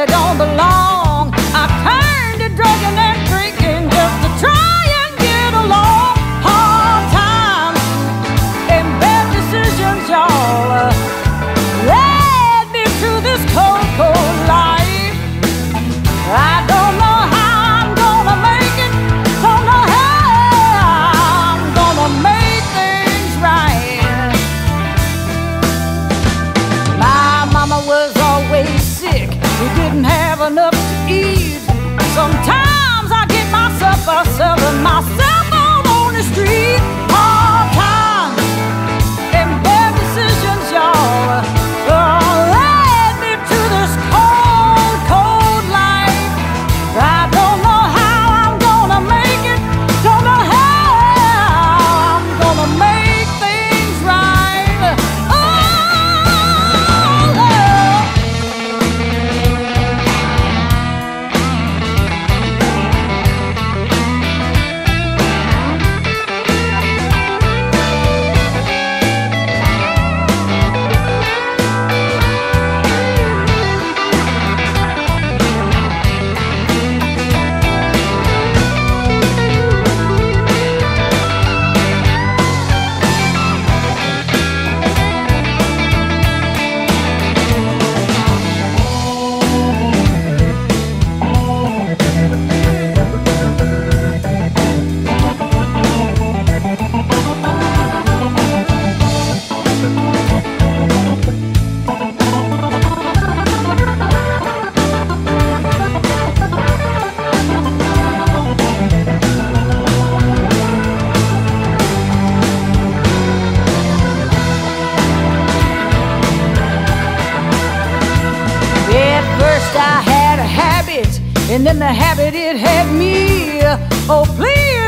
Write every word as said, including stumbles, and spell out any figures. they don't belong. I turned to drugging and drinking just to try and get along. Hard times and bad decisions, y'all, uh, led me to this cold, cold life. I don't know how I'm gonna make it, don't know how I'm gonna make things right. My mama was always sick, we didn't have enough to eat. Sometimes I get myself by selling myself out on the street. Hard times and bad decisions, y'all, oh, led me to this cold, cold life. I don't know how I'm gonna make it, don't know how I'm gonna make things right. Oh, Lord. And then the habit it had me. Oh, please.